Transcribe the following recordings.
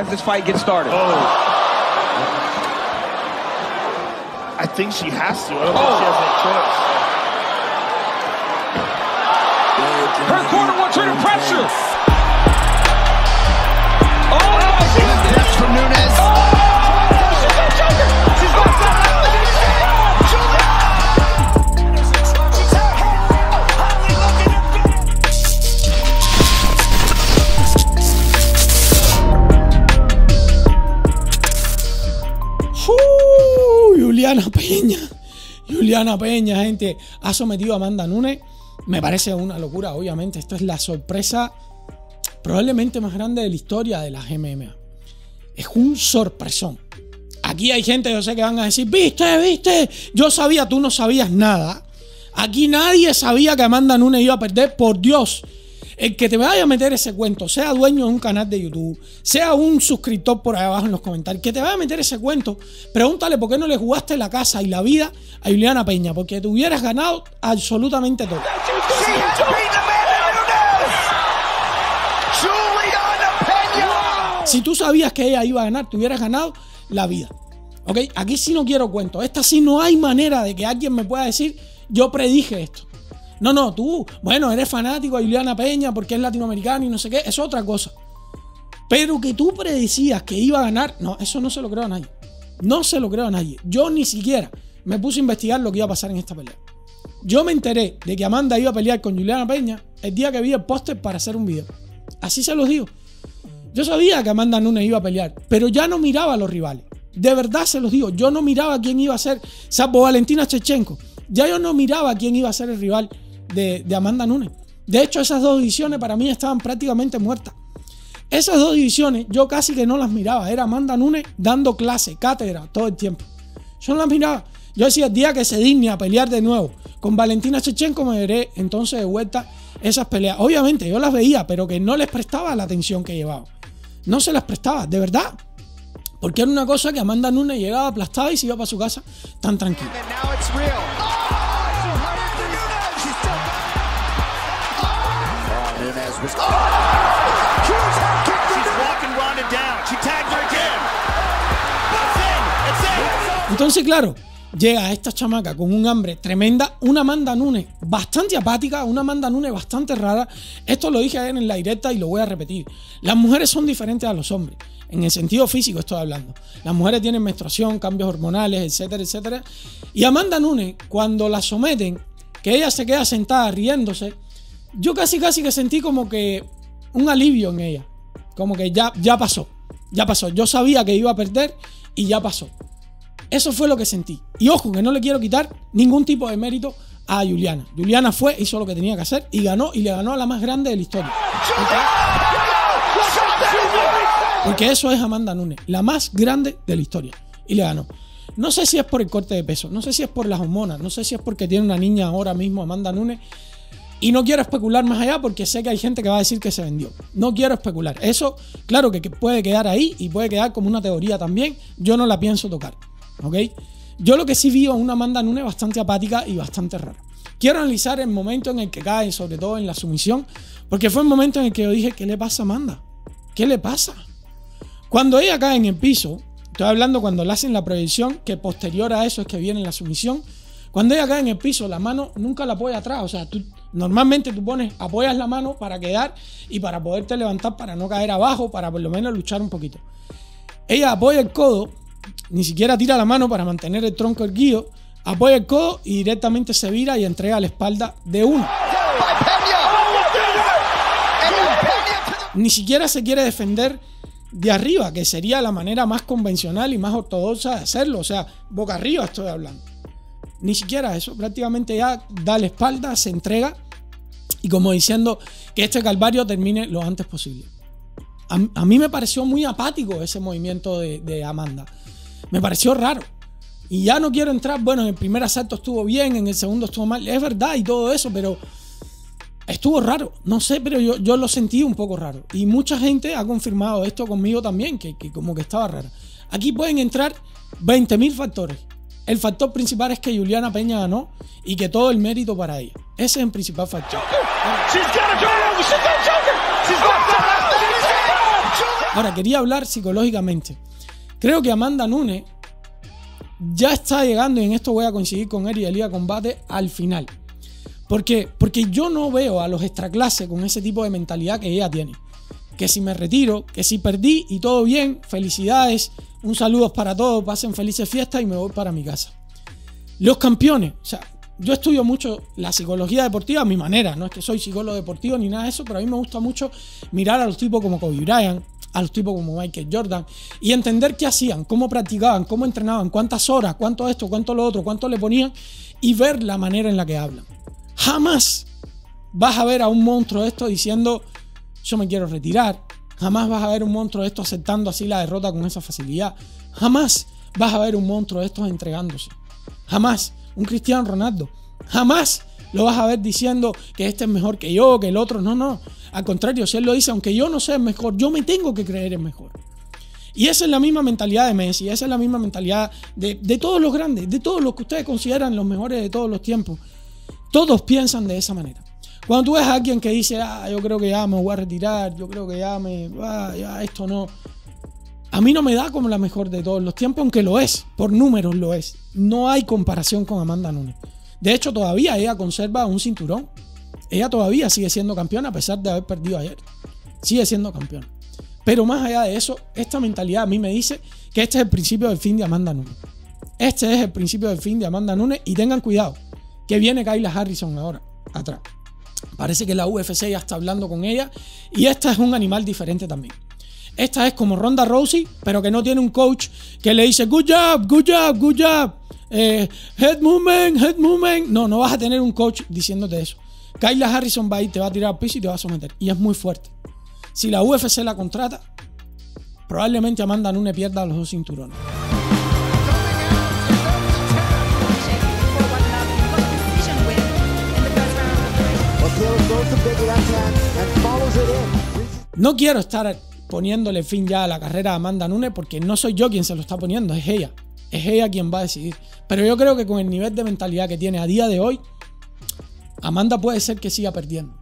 as this fight gets started. Oh. I think she has to. I don't think she has any choice. Her corner wants her to pressure. Oh, she was depth from Nunes. Julianna Peña, gente, ha sometido a Amanda Nunes. Me parece una locura, obviamente. Esto es la sorpresa probablemente más grande de la historia de las MMA. Es un sorpresón. Aquí hay gente, yo sé que van a decir, viste, yo sabía, tú no sabías nada. Aquí nadie sabía que Amanda Nunes iba a perder, por Dios. El que te vaya a meter ese cuento, sea dueño de un canal de YouTube, sea un suscriptor por ahí abajo en los comentarios, que te vaya a meter ese cuento, pregúntale por qué no le jugaste la casa y la vida a Julianna Peña, porque te hubieras ganado absolutamente todo. Si tú sabías que ella iba a ganar, te hubieras ganado la vida. ¿Ok? Aquí sí no quiero cuento. Esta sí no hay manera de que alguien me pueda decir, yo predije esto. No, no, tú, bueno, eres fanático de Julianna Peña porque es latinoamericana y no sé qué, es otra cosa. Pero que tú predecías que iba a ganar, no, eso no se lo creo a nadie. No se lo creo a nadie. Yo ni siquiera me puse a investigar lo que iba a pasar en esta pelea. Yo me enteré de que Amanda iba a pelear con Julianna Peña el día que vi el póster para hacer un video. Así se los digo. Yo sabía que Amanda Nunes iba a pelear, pero ya no miraba a los rivales. De verdad se los digo, yo no miraba quién iba a ser, salvo Valentina Shevchenko. Ya yo no miraba quién iba a ser el rival de Amanda Nunes. De hecho, esas dos divisiones para mí estaban prácticamente muertas. Esas dos divisiones yo casi que no las miraba. Era Amanda Nunes dando clase, cátedra, todo el tiempo. Yo no las miraba. Yo decía, el día que se digne a pelear de nuevo con Valentina Shevchenko, me veré entonces de vuelta esas peleas. Obviamente yo las veía, pero que no les prestaba la atención que llevaba. No se las prestaba, de verdad. Porque era una cosa que Amanda Nunes llegaba aplastada y se iba para su casa tan tranquila. Entonces, claro, llega esta chamaca con un hambre tremenda, una Amanda Nunes bastante apática, una Amanda Nunes bastante rara. Esto lo dije ayer en la directa y lo voy a repetir. Las mujeres son diferentes a los hombres, en el sentido físico estoy hablando. Las mujeres tienen menstruación, cambios hormonales, etcétera, etcétera. Y Amanda Nunes, cuando la someten, que ella se queda sentada riéndose, yo casi que sentí como que un alivio en ella. Como que ya pasó. Yo sabía que iba a perder y ya pasó. Eso fue lo que sentí. Y ojo, que no le quiero quitar ningún tipo de mérito a Julianna. Julianna fue, hizo lo que tenía que hacer y ganó. Y le ganó a la más grande de la historia. Porque eso es Amanda Nunes, la más grande de la historia. Y le ganó. No sé si es por el corte de peso, no sé si es por las hormonas, no sé si es porque tiene una niña ahora mismo Amanda Nunes. Y no quiero especular más allá porque sé que hay gente que va a decir que se vendió. No quiero especular. Eso, claro que puede quedar ahí y puede quedar como una teoría también. Yo no la pienso tocar. ¿Ok? Yo lo que sí vi a una Amanda Nunes bastante apática y bastante rara. Quiero analizar el momento en el que cae, sobre todo en la sumisión, porque fue el momento en el que yo dije, ¿qué le pasa a Amanda? ¿Qué le pasa? Cuando ella cae en el piso, estoy hablando cuando le hacen la proyección, que posterior a eso es que viene la sumisión. Cuando ella cae en el piso, la mano nunca la apoya atrás. O sea, normalmente tú apoyas la mano para quedar y para poderte levantar, para no caer abajo, para por lo menos luchar un poquito. Ella apoya el codo, ni siquiera tira la mano para mantener el tronco erguido, apoya el codo y directamente se vira y entrega la espalda de uno. Ni siquiera se quiere defender de arriba, que sería la manera más convencional y más ortodoxa de hacerlo. O sea, boca arriba estoy hablando. Ni siquiera eso, prácticamente ya da la espalda, se entrega y como diciendo que este calvario termine lo antes posible. A mí me pareció muy apático ese movimiento de Amanda. Me pareció raro. Y ya no quiero entrar, bueno, en el primer asalto estuvo bien, en el segundo estuvo mal, es verdad y todo eso, pero estuvo raro. No sé, pero yo lo sentí un poco raro. Y mucha gente ha confirmado esto conmigo también, que como que estaba rara. Aquí pueden entrar 20.000 factores. El factor principal es que Julianna Peña ganó y que todo el mérito para ella. Ese es el principal factor. Ahora, quería hablar psicológicamente. Creo que Amanda Nunes ya está llegando, y en esto voy a coincidir con él y el día de combate, al final. ¿Por qué? Porque yo no veo a los extraclases con ese tipo de mentalidad que ella tiene. Que si me retiro, que si perdí y todo bien, felicidades, un saludo para todos, pasen felices fiestas y me voy para mi casa. Los campeones, o sea, yo estudio mucho la psicología deportiva a mi manera, no es que soy psicólogo deportivo ni nada de eso, pero a mí me gusta mucho mirar a los tipos como Kobe Bryant, a los tipos como Michael Jordan, y entender qué hacían, cómo practicaban, cómo entrenaban, cuántas horas, cuánto esto, cuánto lo otro, cuánto le ponían, y ver la manera en la que hablan. Jamás vas a ver a un monstruo de esto diciendo yo me quiero retirar. Jamás vas a ver un monstruo de estos aceptando así la derrota con esa facilidad. Jamás vas a ver un monstruo de estos entregándose. Jamás. Un Cristiano Ronaldo. Jamás lo vas a ver diciendo que este es mejor que yo, que el otro. No, no. Al contrario, si él lo dice, aunque yo no sea el mejor, yo me tengo que creer el mejor. Y esa es la misma mentalidad de Messi. Esa es la misma mentalidad de todos los grandes, de todos los que ustedes consideran los mejores de todos los tiempos. Todos piensan de esa manera. Cuando tú ves a alguien que dice, ah, yo creo que ya me voy a retirar, yo creo que ya me... ah, ya esto no... A mí no me da como la mejor de todos los tiempos, aunque lo es, por números lo es. No hay comparación con Amanda Nunes. De hecho, todavía ella conserva un cinturón. Ella todavía sigue siendo campeona a pesar de haber perdido ayer. Sigue siendo campeona. Pero más allá de eso, esta mentalidad a mí me dice que este es el principio del fin de Amanda Nunes. Este es el principio del fin de Amanda Nunes, y tengan cuidado, que viene Kayla Harrison ahora, atrás. Parece que la UFC ya está hablando con ella, y esta es un animal diferente también. Esta es como Ronda Rousey, pero que no tiene un coach que le dice good job, good job, good job, head movement, head movement. No, no vas a tener un coach diciéndote eso. Kayla Harrison va a ir, te va a tirar al piso y te va a someter, y es muy fuerte. Si la UFC la contrata, probablemente Amanda Nunes pierda los dos cinturones. No quiero estar poniéndole fin ya a la carrera de Amanda Nunes, porque no soy yo quien se lo está poniendo, es ella. Es ella quien va a decidir. Pero yo creo que con el nivel de mentalidad que tiene a día de hoy, Amanda puede ser que siga perdiendo.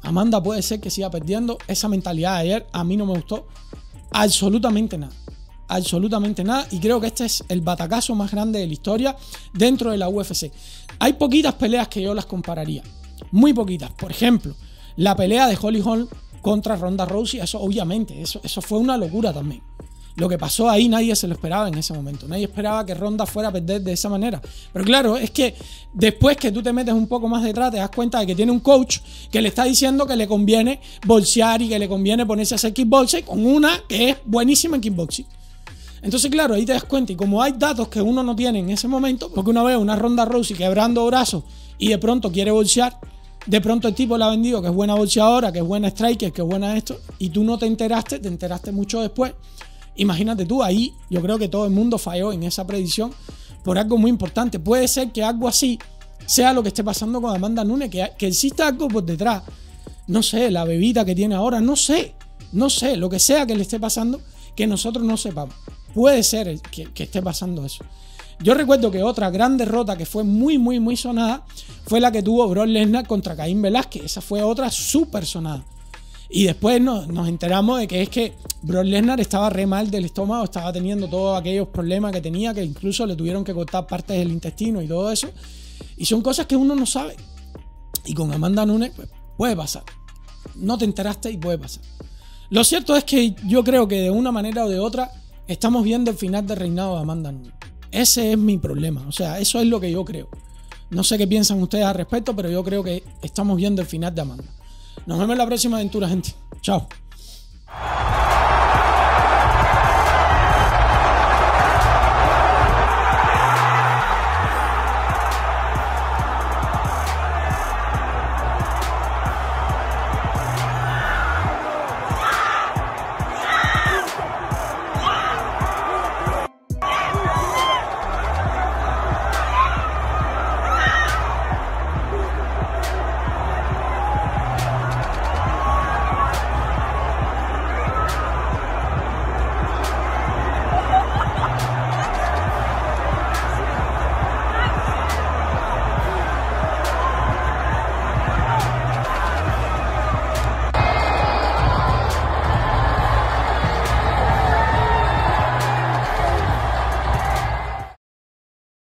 Amanda puede ser que siga perdiendo. Esa mentalidad de ayer a mí no me gustó absolutamente nada. Absolutamente nada. Y creo que este es el batacazo más grande de la historia dentro de la UFC. Hay poquitas peleas que yo las compararía. Muy poquitas. Por ejemplo, la pelea de Holly Holm contra Ronda Rousey, eso obviamente, eso fue una locura también. Lo que pasó ahí nadie se lo esperaba en ese momento. Nadie esperaba que Ronda fuera a perder de esa manera. Pero claro, es que después que tú te metes un poco más detrás, te das cuenta de que tiene un coach que le está diciendo que le conviene bolsear y que le conviene ponerse a hacer kickboxing con una que es buenísima en kickboxing. Entonces claro, ahí te das cuenta, y como hay datos que uno no tiene en ese momento, porque uno ve una Ronda Rousey quebrando brazos y de pronto quiere bolsear. De pronto el tipo la ha vendido, que es buena bolseadora, que es buena striker, que es buena esto, y tú no te enteraste, te enteraste mucho después. Imagínate tú, ahí yo creo que todo el mundo falló en esa predicción por algo muy importante. Puede ser que algo así sea lo que esté pasando con Amanda Nunes, que exista algo por detrás. No sé, la bebita que tiene ahora, no sé, lo que sea que le esté pasando, que nosotros no sepamos. Puede ser que esté pasando eso. Yo recuerdo que otra gran derrota que fue muy sonada fue la que tuvo Brock Lesnar contra Caín Velázquez. Esa fue otra súper sonada. Y después nos enteramos de que es que Brock Lesnar estaba re mal del estómago, estaba teniendo todos aquellos problemas que tenía, que incluso le tuvieron que cortar partes del intestino y todo eso. Y son cosas que uno no sabe. Y con Amanda Nunes, pues, puede pasar. No te enteraste y puede pasar. Lo cierto es que yo creo que de una manera o de otra estamos viendo el final del reinado de Amanda Nunes. Ese es mi problema, o sea, eso es lo que yo creo. No sé qué piensan ustedes al respecto, pero yo creo que estamos viendo el final de Amanda. Nos vemos en la próxima aventura, gente. Chao.